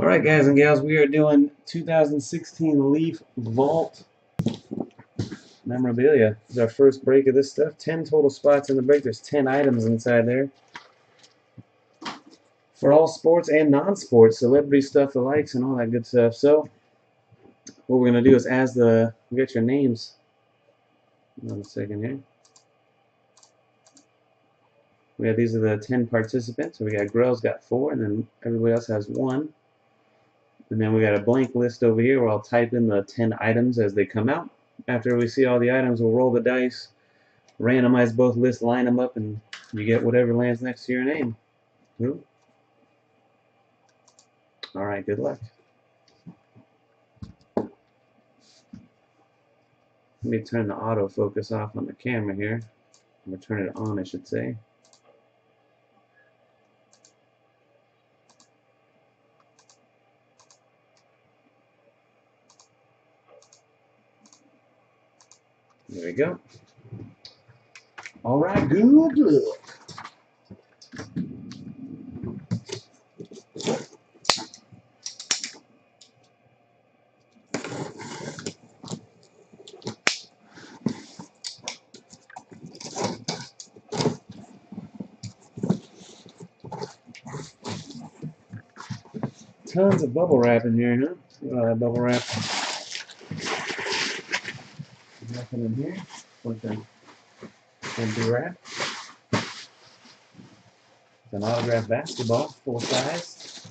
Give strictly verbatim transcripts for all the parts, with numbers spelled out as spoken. Alright, guys and gals, we are doing two thousand sixteen Leaf Vault memorabilia. This is our first break of this stuff. ten total spots in the break. There's ten items inside there. For all sports and non-sports, celebrity stuff, the likes, and all that good stuff. So, what we're going to do is as the... we got your names. Hold on a second here. We got, these are the ten participants. So we got Grell's got four, and then everybody else has one. And then we got a blank list over here where I'll type in the ten items as they come out. After we see all the items, we'll roll the dice, randomize both lists, line them up, and you get whatever lands next to your name. Ooh. All right, good luck. Let me turn the autofocus off on the camera here. I'm going to turn it on, I should say. There we go. All right, good luck. Tons of bubble wrap in here, huh? Look at all that bubble wrap. Nothing in here. What the? Empty wrap. It's an autographed basketball, full size.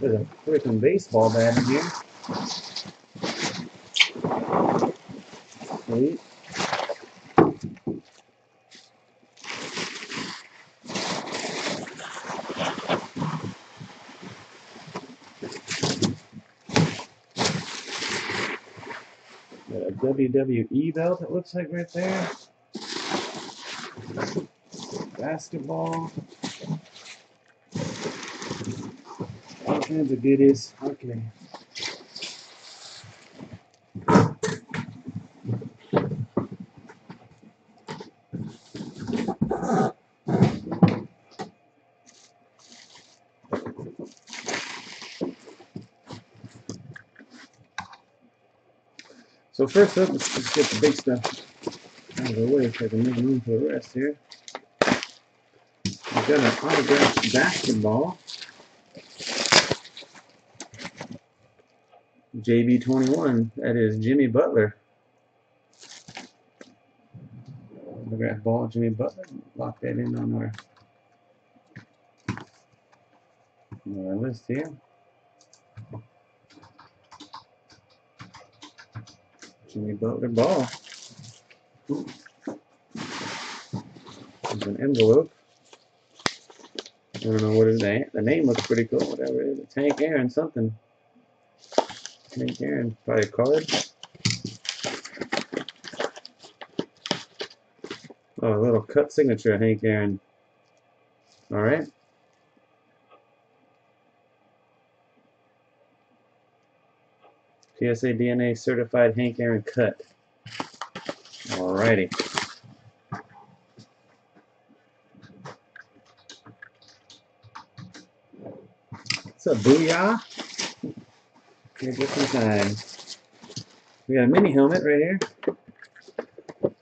There's a freaking baseball bat in here. Sweet. W W E belt, it looks like, right there. Basketball. All kinds of goodies. Okay. So first up, let's just get the big stuff out of the way so I can make room for the rest here. We've got an autographed basketball. J B twenty-one, that is Jimmy Butler. Autographed ball, Jimmy Butler. Lock that in on our, on our list here. Jimmy Butler ball. Ooh. There's an envelope. I don't know what is that. The name looks pretty cool, whatever it is. It's Hank Aaron something. Hank Aaron, probably a card. Oh, a little cut signature of Hank Aaron. Alright. P S A D N A certified Hank Aaron cut. Alrighty. What's up, booyah? Here, get some time. We got a mini helmet right here.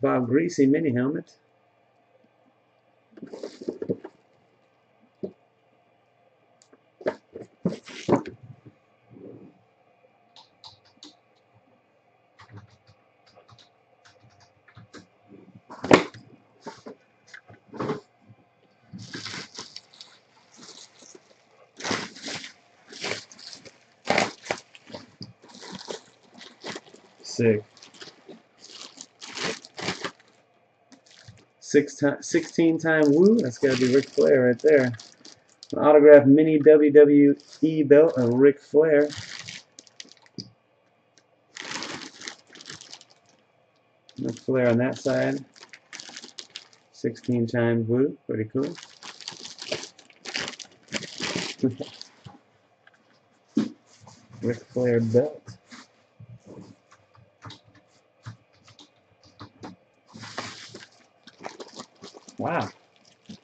Bob Griese mini helmet. Sick. Six time, sixteen time woo. That's got to be Ric Flair right there. An autographed mini W W E belt of Ric Flair. Ric Flair on that side. sixteen times woo. Pretty cool. Ric Flair belt. Wow,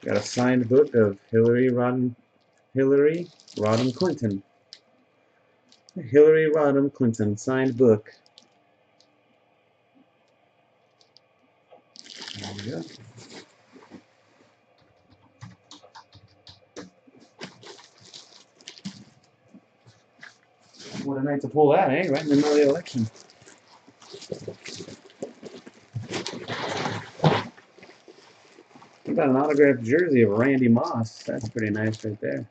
got a signed book of Hillary Rodham, Hillary Rodham Clinton. Hillary Rodham Clinton, signed book. There we go. What a night to pull that, eh? Right in the middle of the election. Got an autographed jersey of Randy Moss. That's pretty nice right there.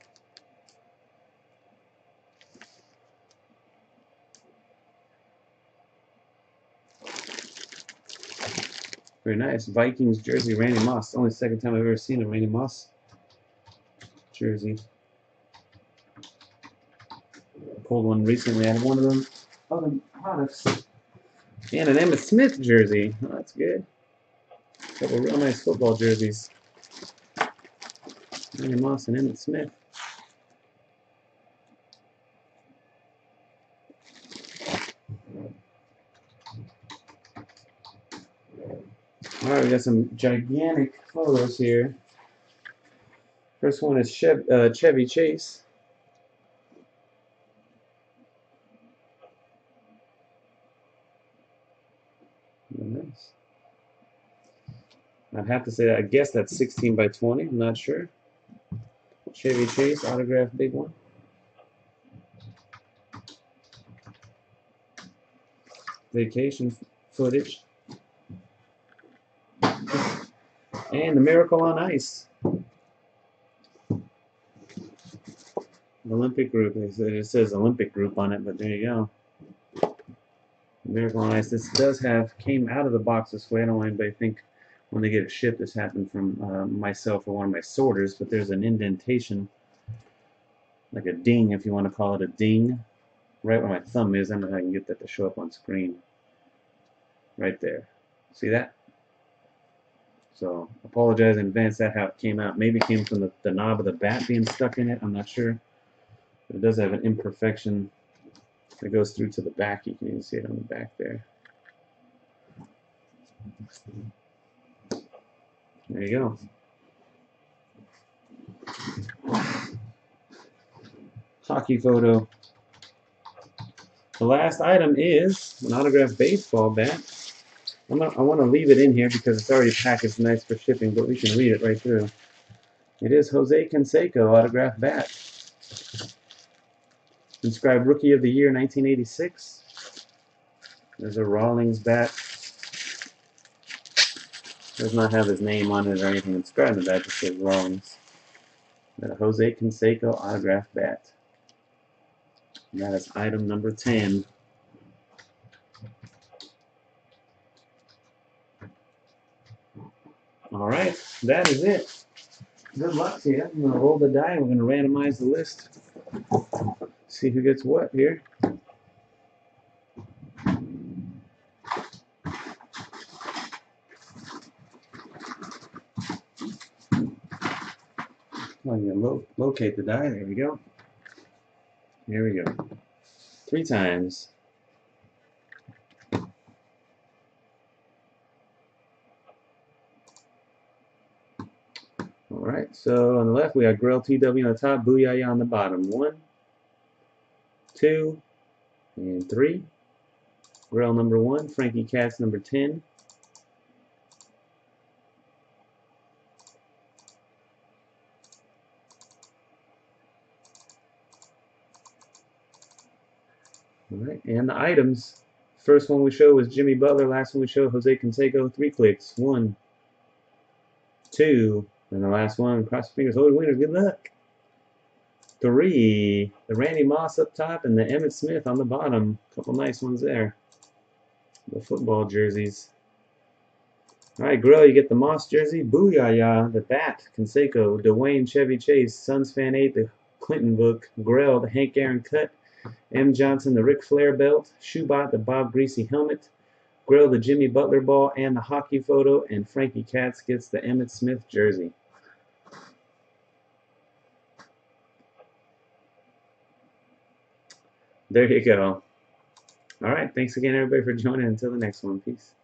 Very nice. Vikings jersey, Randy Moss. Only second time I've ever seen a Randy Moss jersey. I pulled one recently. I had one of them other products. And an Emmitt Smith jersey. Oh, that's good. A couple real nice football jerseys. Randy Moss and Emmitt Smith. Alright, we got some gigantic photos here. First one is Chev uh, Chevy Chase. Very nice. I'd have to say that. I guess that's sixteen by twenty. I'm not sure. Chevy Chase, autograph, big one. Vacation footage. And the Miracle on Ice. Olympic group. It says Olympic group on it, but there you go. The Miracle on Ice. This does have, came out of the box this way. I don't want anybody to think when they get it shipped, this happened from uh, myself or one of my sorters, but there's an indentation, like a ding, if you want to call it a ding, right where my thumb is. I don't know how I can get that to show up on screen. Right there. See that? So, apologize in advance. That how it came out. Maybe it came from the, the knob of the bat being stuck in it. I'm not sure. But it does have an imperfection that goes through to the back. You can even see it on the back there. There you go. Hockey photo. The last item is an autographed baseball bat. I'm not, I want to leave it in here because it's already packaged nice for shipping, but we can read it right through. It is Jose Canseco autographed bat. Inscribed Rookie of the Year nineteen eighty-six. There's a Rawlings bat. Does not have his name on it or anything inscribed to that, just says Rawlings. The Jose Canseco autograph bat. And that is item number ten. Alright, that is it. Good luck to you. I'm going to roll the die. We're going to randomize the list. See who gets what here. I'm going to lo locate the die. There we go. Here we go. Three times. Alright, so on the left we got Grill T W on the top, Booyah on the bottom. One, two, and three. Grill number one, Frankie Katz number ten. Alright, and the items. First one we show was Jimmy Butler, last one we show Jose Canseco, three clicks. One, two, and the last one, cross your fingers, hold your winners, good luck. Three, the Randy Moss up top and the Emmitt Smith on the bottom. A couple nice ones there. The football jerseys. Alright, Grill, you get the Moss jersey, Booyah, the bat, Canseco, Dwayne, Chevy Chase, Suns Fan eight, the Clinton book, Grill, the Hank Aaron cut, M. Johnson, the Ric Flair belt, Shoebot, the Bob Griese helmet, Grill, the Jimmy Butler ball, and the hockey photo, and Frankie Katz gets the Emmitt Smith jersey. There you go. All right, thanks again, everybody, for joining. Until the next one, peace.